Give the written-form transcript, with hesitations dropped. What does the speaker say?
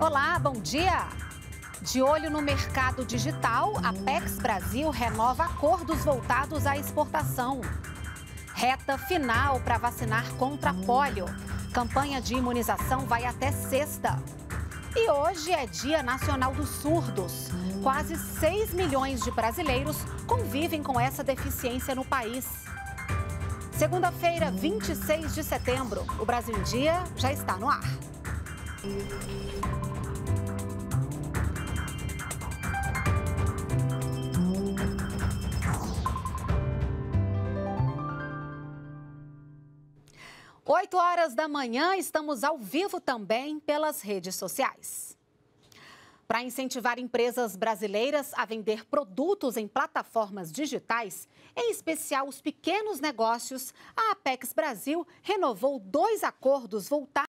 Olá, bom dia! De olho no mercado digital, a Apex Brasil renova acordos voltados à exportação. Reta final para vacinar contra pólio. Campanha de imunização vai até sexta. E hoje é Dia Nacional dos Surdos. Quase 6 milhões de brasileiros convivem com essa deficiência no país. Segunda-feira, 26 de setembro, o Brasil em Dia já está no ar. Oito horas da manhã, estamos ao vivo também pelas redes sociais. Para incentivar empresas brasileiras a vender produtos em plataformas digitais, em especial os pequenos negócios, a Apex Brasil renovou dois acordos voltados